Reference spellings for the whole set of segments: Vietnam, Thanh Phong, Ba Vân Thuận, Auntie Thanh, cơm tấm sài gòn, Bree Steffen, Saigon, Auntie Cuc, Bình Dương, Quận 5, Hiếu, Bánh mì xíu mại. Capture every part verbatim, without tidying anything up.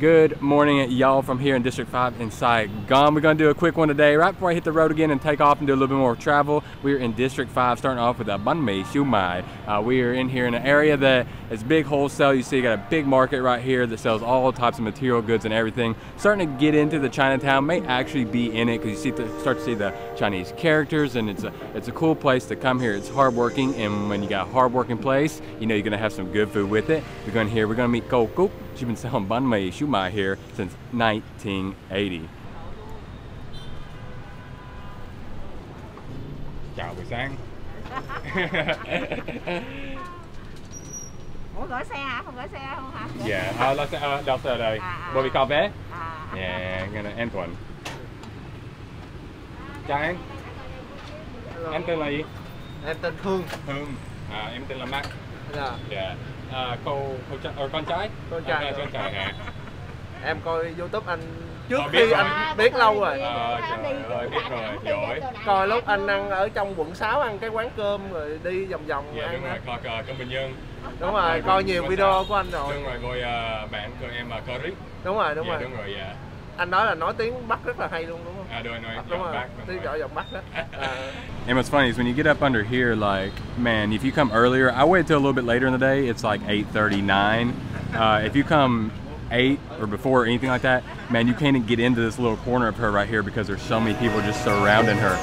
Good morning, y'all, from here in District five in Saigon. We're gonna do a quick one today, right before I hit the road again and take off and do a little bit more travel. We're in District five, starting off with a bánh mì xíu mại. Uh, we are in here in an area that is big wholesale. You see, you got a big market right here that sells all types of material goods and everything. Starting to get into the Chinatown, may actually be in it, because you see, the, start to see the Chinese characters, and it's a, it's a cool place to come here. It's hardworking, and when you got a hardworking place, you know you're gonna have some good food with it. We're going here, we're gonna meet Auntie Cuc. She's been selling bánh mì xíu mại here since nineteen eighty. Chào buổi sáng. Ủa, gửi xe hả? Không gửi xe không hả? Dạ, yeah, uh, uh, đọc xe rồi. Bởi vì cậu bé. Dạ, nghe là em Thuận. Chào em. Em tên là gì? Em tên Hương. Hương. À, em tên là Mark. Dạ. Yeah. À, cô, cô trai, con trai con trai, à, con trai à. Em coi YouTube anh trước à, khi rồi. Anh biết lâu rồi à, trời ơi, biết rồi, giỏi. Coi lúc anh ăn ở trong quận sáu, ăn cái quán cơm rồi đi vòng vòng. Dạ, đúng rồi, coi cơm Bình Dương. Đúng rồi, à, coi nhiều video của anh rồi. Đúng rồi, coi uh, bạn của em uh, Curry. Đúng rồi, đúng dạ, rồi đúng rồi, dạ. Anh nói là nói tiếng Bắc rất là hay luôn, đúng không? À, đúng rồi, đúng rồi. Tiếng gọi giọng Bắc đó. And what's funny is when you get up under here, like, man, if you come earlier, I wait till a little bit later in the day, it's like eight thirty-nine. Uh, if you come eight or before or anything like that, man, you can't even get into this little corner of her right here because there's so many people just surrounding her.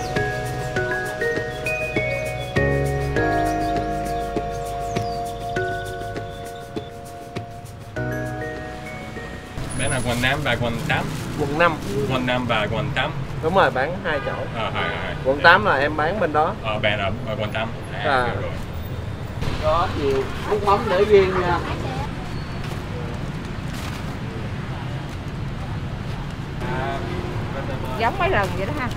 Quận năm và quận tám. Quận năm. Quận năm và quận tám. Đúng rồi, bán hai chỗ. Ờ, hai, hai. Quận tám là em bán bên đó. Ờ, bạn ở quận tám. À, à. Rồi. Có nhiều nước mắm để riêng nha. Giống mấy lần vậy đó ha.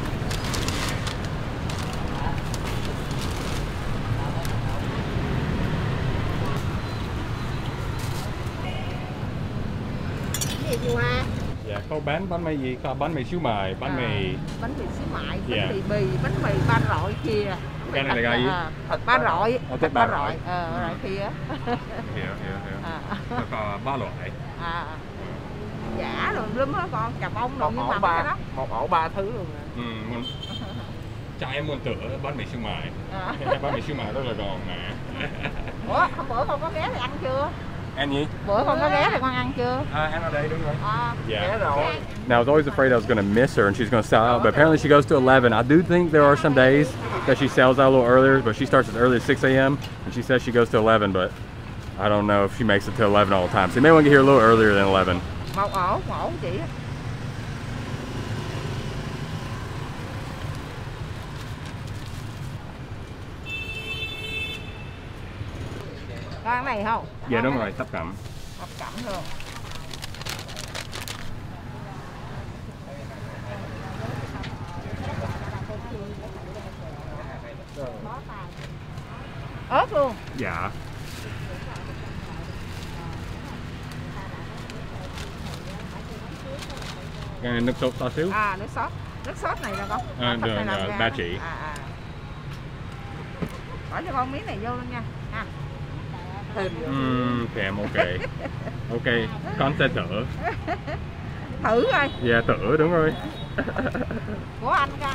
Dạ, có bán bánh mì gì? Có bánh mì xíu mại, bánh mì... Bánh mì xíu mại, bánh mì bì, bánh mì ba rọi kia. Cái này là cái gì? Ba rọi, thịt ba rọi, ba rọi kia. Hiểu, hiểu, hiểu. Có ba loại. Giả rồi, lúm á con, cà bông rồi, nhưng mà cái đó. Một ổ ba thứ luôn nè. Cha em muốn tựa bánh mì xíu mại. Bánh mì xíu mại rất là giòn nè. Ủa, hôm bữa con có ghé thì ăn chưa? And you? Yeah. Now, I was always afraid I was going to miss her and she's going to sell out, but apparently she goes to eleven. I do think there are some days that she sells out a little earlier, but she starts as early as six A M and she says she goes to eleven, but I don't know if she makes it to eleven all the time. So you may want to get here a little earlier than eleven. Con này không? Dạ đúng rồi, tắp cẩm. Tắp cẩm luôn. Ớt luôn. Dạ. Cái này nước sốt to xíu. À, nước sốt. Nước sốt này là con. À, được rồi, ba chỉ. À, à. Bỏ cho con miếng này vô luôn nha. À. Mmm, thèm, ok. Ok, con sẽ thử. Thử rồi. Dạ, thử, đúng rồi. Của anh ra.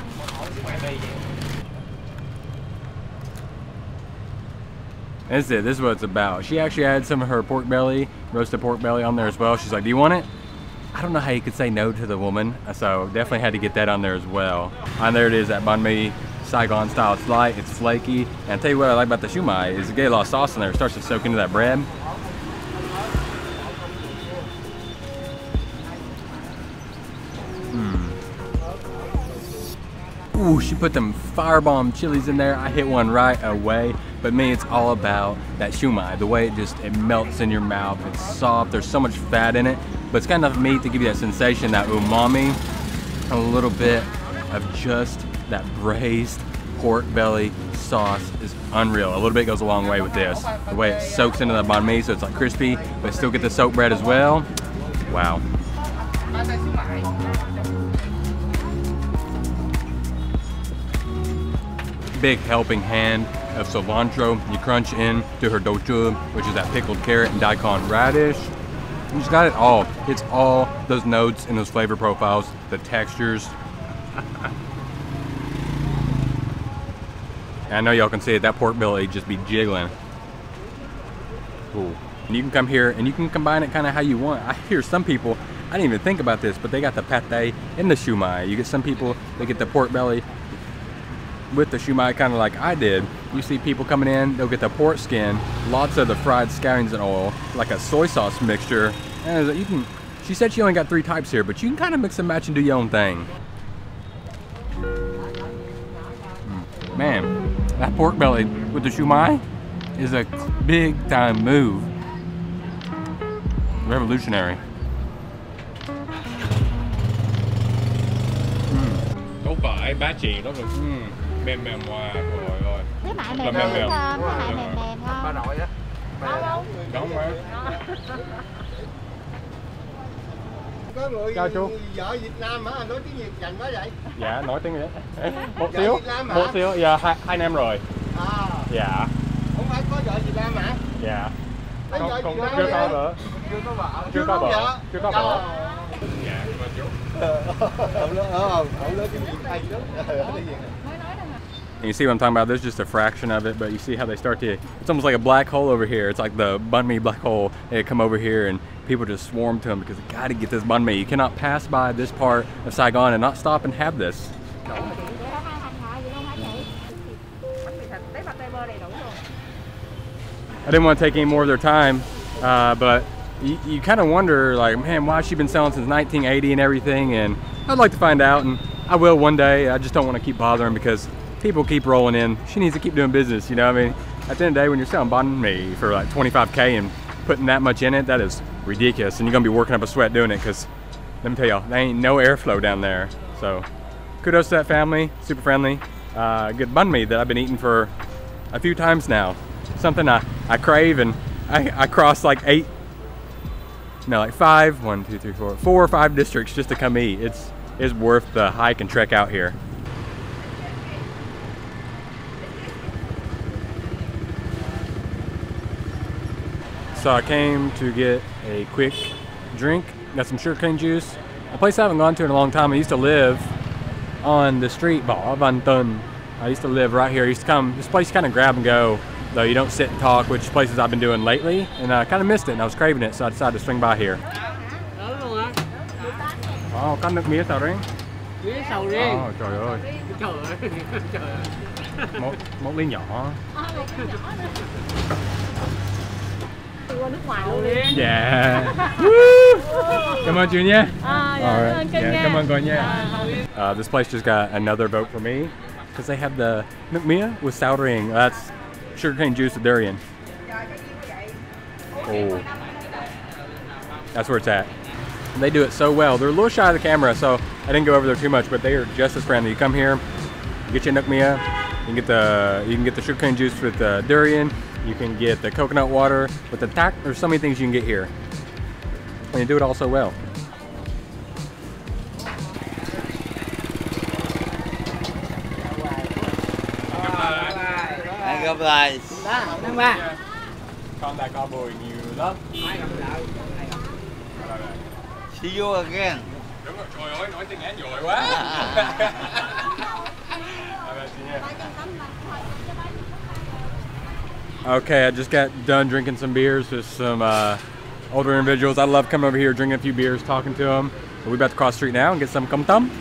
That's it, this is what it's about. She actually had some of her pork belly, roasted pork belly on there as well. She's like, do you want it? I don't know how you could say no to the woman, so definitely had to get that on there as well. And there it is, that banh mi. Saigon style, it's light, it's flaky, and I'll tell you what I like about the xíu mại is the gaylot sauce in there. It starts to soak into that bread. Mm. Ooh, she put them firebomb chilies in there. I hit one right away. But me, it's all about that xíu mại, the way it just it melts in your mouth. It's soft, there's so much fat in it, but it's got enough meat to give you that sensation, that umami, a little bit of just that braised pork belly sauce is unreal. A little bit goes a long way with this. The way it soaks into the banh mi, so it's like crispy, but still get the soaked bread as well. Wow. Big helping hand of cilantro. You crunch in to her douchub, which is that pickled carrot and daikon radish. It's got it all. It's all those notes and those flavor profiles, the textures. I know y'all can see it, that pork belly just be jiggling. Cool. And you can come here and you can combine it kind of how you want. I hear some people, I didn't even think about this, but they got the pate and the siu mai. You get some people, they get the pork belly with the siu mai, kind of like I did. You see people coming in, they'll get the pork skin, lots of the fried scourings and oil, like a soy sauce mixture. And you can, she said she only got three types here, but you can kind of mix and match and do your own thing. Man. That pork belly with the siu mai is a big time move. Revolutionary. Không phải bá chị, đó là mềm mềm hoài, rồi rồi. Cái mại mềm mềm, cái mại mềm mềm ngon. Ba nội á. Ngon không? Ngon hả? Có người vợ Việt Nam hả? Anh nói tiếng Việt dành quá vậy? Dạ, nói tiếng Việt. Một xíu, một xíu, dạ, hai, hai năm rồi. À. Dạ. Không phải có vợ Việt Nam hả? Dạ. Còn, còn chưa có vợ. Chưa có vợ. Chưa có vợ. Chưa có vợ. Dạ, mà chú. Không lớn, không, không lớn tiếng Việt Tây lắm. And you see what I'm talking about, there's just a fraction of it, but you see how they start to, it's almost like a black hole over here. It's like the banh mi black hole. They come over here and people just swarm to them because they gotta get this banh mi. You cannot pass by this part of Saigon and not stop and have this. I didn't want to take any more of their time, uh, but you, you kind of wonder like, man, why has she been selling since nineteen eighty and everything? And I'd like to find out, and I will one day. I just don't want to keep bothering because people keep rolling in. She needs to keep doing business, you know what I mean? At the end of the day, when you're selling banh mi for like twenty-five K and putting that much in it, that is ridiculous. And you're gonna be working up a sweat doing it because, let me tell y'all, there ain't no airflow down there. So kudos to that family, super friendly. Uh, good banh mi that I've been eating for a few times now. Something I, I crave, and I, I cross like eight, no, like five, one, two, three, four, four or five districts just to come eat. It's, it's worth the hike and trek out here. So I came to get a quick drink. Got some sugarcane juice. A place I haven't gone to in a long time. I used to live on the street, Ba Vân Thuận. I used to live right here. I used to come, this place kind of grab and go, though you don't sit and talk, which places I've been doing lately. And I kind of missed it and I was craving it, so I decided to swing by here. Oh, có nước mía sầu riêng. Mía sầu riêng. Oh, trời ơi. Trời ơi. Trời ơi. Một, một ly nhỏ. Yeah. Come on, Junior. Uh, yeah, right. Yeah, come on, Gonya. Uh, this place just got another vote for me because they have the nước mía with sour ring. That's sugarcane juice with durian. Oh, that's where it's at. They do it so well. They're a little shy of the camera, so I didn't go over there too much. But they are just as friendly. You come here, you get your nước mía, you can get the you can get the sugarcane juice with the durian. You can get the coconut water with the tac. There's so many things you can get here. And you do it all so well. See you again. Trời ơi, nói tiếng Anh giỏi quá. Okay, I just got done drinking some beers with some uh, older individuals. I love coming over here, drinking a few beers, talking to them. But we're about to cross the street now and get some cum thum.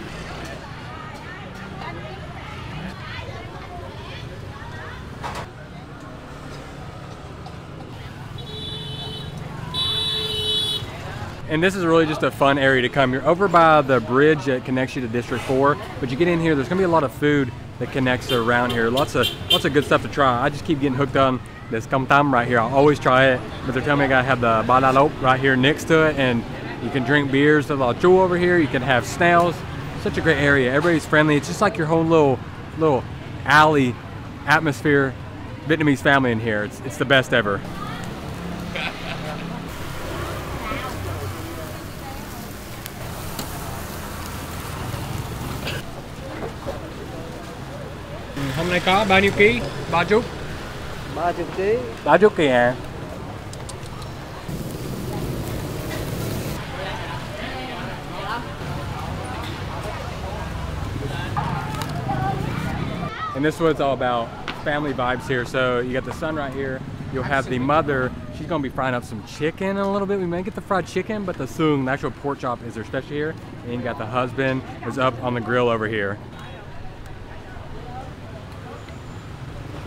And this is really just a fun area to come. You're over by the bridge that connects you to District four, but you get in here, there's gonna be a lot of food that connects around here. Lots of lots of good stuff to try. I just keep getting hooked on this cum tam right here. I'll always try it, but they're telling me I gotta have the balalop right here next to it, and you can drink beers, there's a lot of chew over here, you can have snails. Such a great area, everybody's friendly. It's just like your whole little, little alley atmosphere, Vietnamese family in here. It's, it's the best ever. Hôm nay có bao nhiêu ký? Ba chút. Ba chút ký. Ba chút ký à? And this is what it's all about, family vibes here. So you got the son right here. You'll have the mother. She's gonna be frying up some chicken in a little bit. We may get the fried chicken, but the sung, the actual pork chop, is their special here. And you got the husband is up on the grill over here.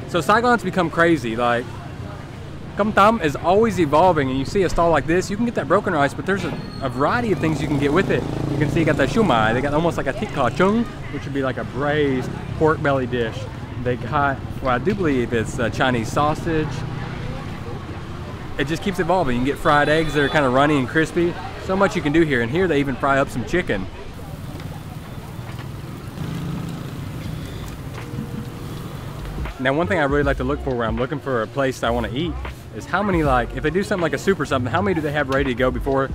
So Saigon's become crazy. Like, Cơm Tấm is always evolving, and you see a stall like this, you can get that broken rice, but there's a, a variety of things you can get with it. You can see you got the xíu mại. They got almost like a thịt kho chung, which would be like a braised pork belly dish. They got, well, I do believe it's uh, Chinese sausage. It just keeps evolving. You can get fried eggs that are kind of runny and crispy. So much you can do here, and here they even fry up some chicken. Now, one thing I really like to look for where I'm looking for a place that I want to eat is how many, like, if they do something like a soup or something, how many do they have ready to go before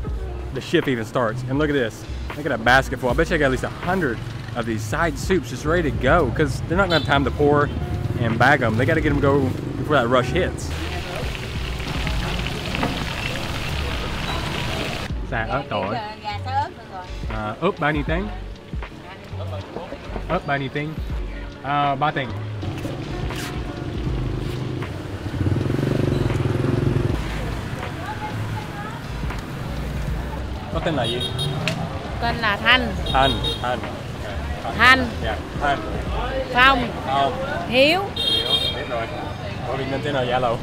the shift even starts? And look at this. Look at a basket full. I bet you I got at least a hundred of these side soups just ready to go, because they're not going to have time to pour and bag them. They got to get them go before that rush hits. Uh, oh, buy anything? Oh, buy anything? Uh, buy thing. Có tên là gì? Tên là Thanh. Thanh. Thanh. Okay. Thanh. Dạ. Thanh. Phong. Phong. Hiếu. Hiếu. Biết rồi. Ở Việt Nam tên là Dạ Lầu.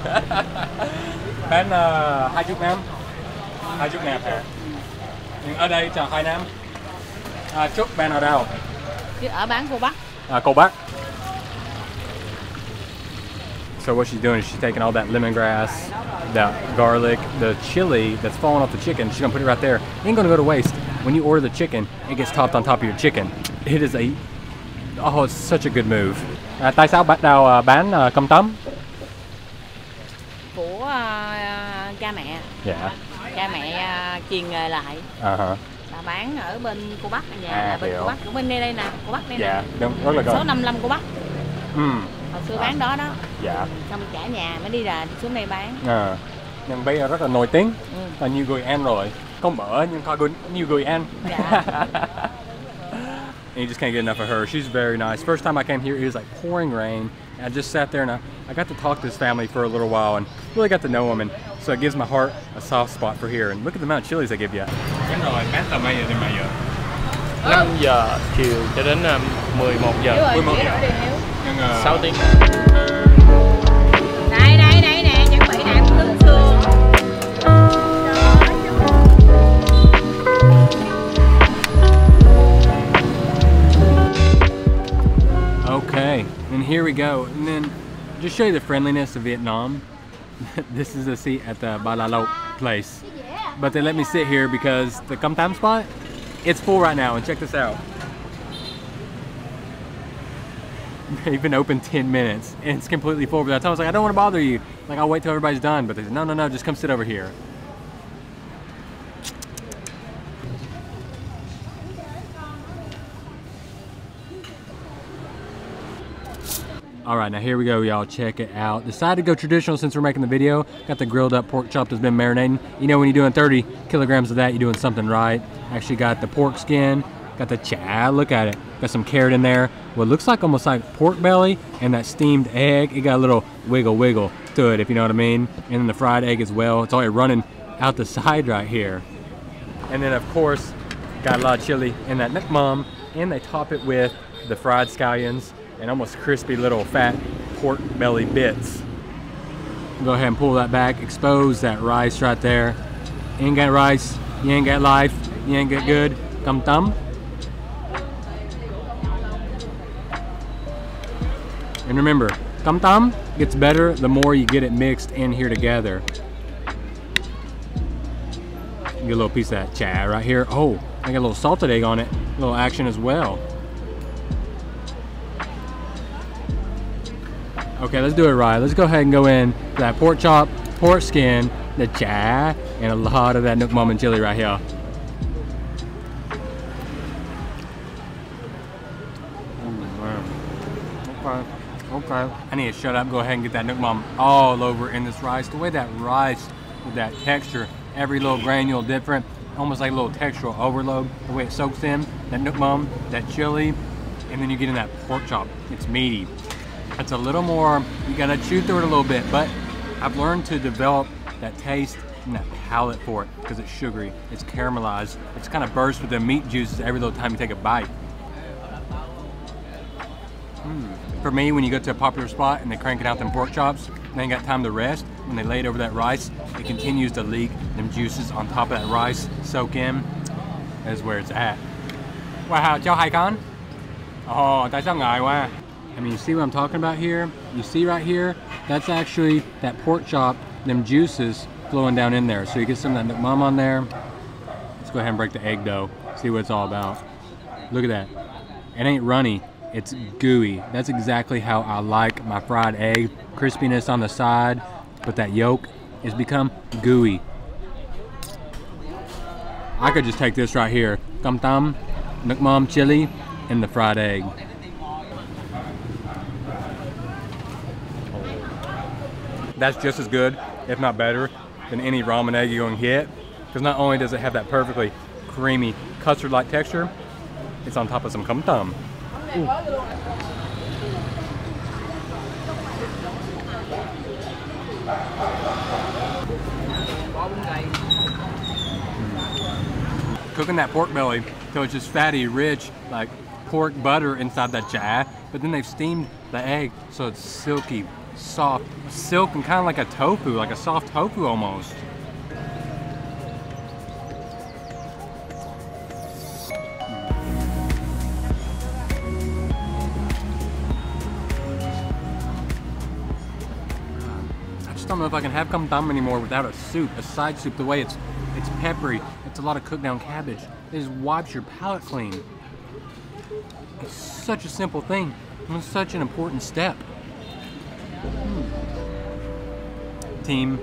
Bán uh, hai chút nam. Hai chút nạp hả? Nhưng ở đây chào hai nam. À, chút bán ở đâu? Chứ ở bán cô Bắc. À, cô Bắc. So what she's doing is she's taking all that lemongrass, that garlic, the chili that's falling off the chicken, she's gonna put it right there. It ain't gonna go to waste. When you order the chicken, it gets topped on top of your chicken. It is a, oh, it's such a good move. Tại sao bắt đầu bán cơm tấm? Của cha mẹ. Dạ. Cha mẹ truyền nghề lại. Ờ. Bán ở bên cô Bắc nhà, là bên cô Bắc của bên đây đây nè, cô Bắc đây nè. Dạ, đúng, rất là gần. Số năm mươi lăm cô Bắc. Hồi xưa bán đó đó. Dạ. Xong cả nhà mới đi ra xuống đây bán. À, nhưng bây giờ rất là nổi tiếng, ừ. Là nhiều người ăn rồi. Không mở nhưng có nhiều người ăn. Dạ. And you just can't get enough of her. She's very nice. First time I came here, it was like pouring rain. And I just sat there and I, I got to talk to this family for a little while and really got to know them. And so it gives my heart a soft spot for here. And look at the amount of chilies they give you. Đúng rồi, bán tầm mấy giờ đến mấy giờ? năm giờ chiều cho đến mười một giờ. mười một giờ. sáu tiếng. Đây đây đây nè, chuẩn bị nè, cứng xương. Okay, and here we go. And then just show you the friendliness of Vietnam. This is a seat at the Ba La Lộc place. But they let me sit here because the Cơm Tấm spot, it's full right now, and check this out. They've been open ten minutes and it's completely full. But I was like, I don't want to bother you. Like, I'll wait till everybody's done. But they said, no, no, no, just come sit over here. All right, now here we go, y'all. Check it out. Decided to go traditional since we're making the video. Got the grilled up pork chop that's been marinating. You know, when you're doing thirty kilograms of that, you're doing something right. Actually got the pork skin, got the chai, look at it. Got some carrot in there. What looks like almost like pork belly and that steamed egg. It got a little wiggle wiggle to it, if you know what I mean. And then the fried egg as well. It's already running out the side right here. And then of course, got a lot of chili in that Nick Mom. And they top it with the fried scallions and almost crispy little fat pork belly bits. Go ahead and pull that back, expose that rice right there. You ain't got rice, you ain't got life, you ain't got good. Cơm Tấm. And remember, Cơm Tấm gets better the more you get it mixed in here together. Get a little piece of that chai right here. Oh, I got a little salted egg on it, a little action as well. Okay, let's do it right. Let's go ahead and go in to that pork chop, pork skin, the chai, and a lot of that Nook Mom and chili right here. Okay, okay. I need to shut up, go ahead and get that Nook Mom all over in this rice. The way that rice, with that texture, every little granule different, almost like a little textural overload, the way it soaks in, that Nook Mom, that chili, and then you get in that pork chop. It's meaty. It's a little more, you gotta chew through it a little bit, but I've learned to develop that taste and that palate for it because it's sugary, it's caramelized, it's kind of burst with the meat juices every little time you take a bite. Mm. For me, when you go to a popular spot and they're cranking out them pork chops, and they ain't got time to rest, when they lay it over that rice, it continues to leak them juices on top of that rice, soak in. That's where it's at. Wow, y'all hike on? Oh, that's not I wow. I mean, you see what I'm talking about here? You see right here? That's actually that pork chop, them juices flowing down in there. So you get some of that mom on there. Let's go ahead and break the egg dough, see what it's all about. Look at that. It ain't runny, it's gooey. That's exactly how I like my fried egg. Crispiness on the side, but that yolk has become gooey. I could just take this right here. Tam tam, nuk mam chili, and the fried egg. That's just as good, if not better, than any ramen egg you're gonna get. Because not only does it have that perfectly creamy custard-like texture, it's on top of some kum tam. Ooh. Cooking that pork belly till it's just fatty, rich, like pork butter inside that chai, but then they've steamed the egg so it's silky, soft, silk, and kind of like a tofu, like a soft tofu almost. I just don't know if I can have kum tam anymore without a soup, a side soup, the way it's it's peppery. It's a lot of cooked down cabbage. It just wipes your palate clean. It's such a simple thing, and it's such an important step. Hmm. Team,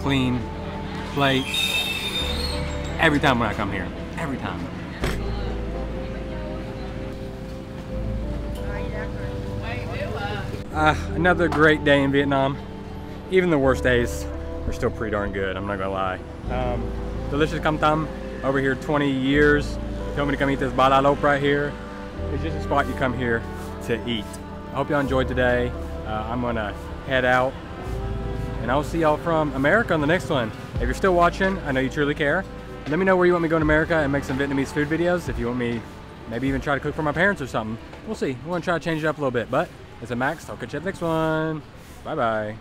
clean, plate. Every time when I come here, every time. Uh, another great day in Vietnam. Even the worst days are still pretty darn good, I'm not gonna lie. Um, Delicious kum tam, over here twenty years. They told me to come eat this balalop right here. It's just a spot you come here to eat. I hope y'all enjoyed today. Uh, I'm gonna head out and I'll see y'all from America on the next one. If you're still watching, I know you truly care. Let me know where you want me to go in America and make some Vietnamese food videos. If you want me, maybe even try to cook for my parents or something. We'll see, we're gonna try to change it up a little bit, but it's a Max, I'll catch you at the next one. Bye-bye.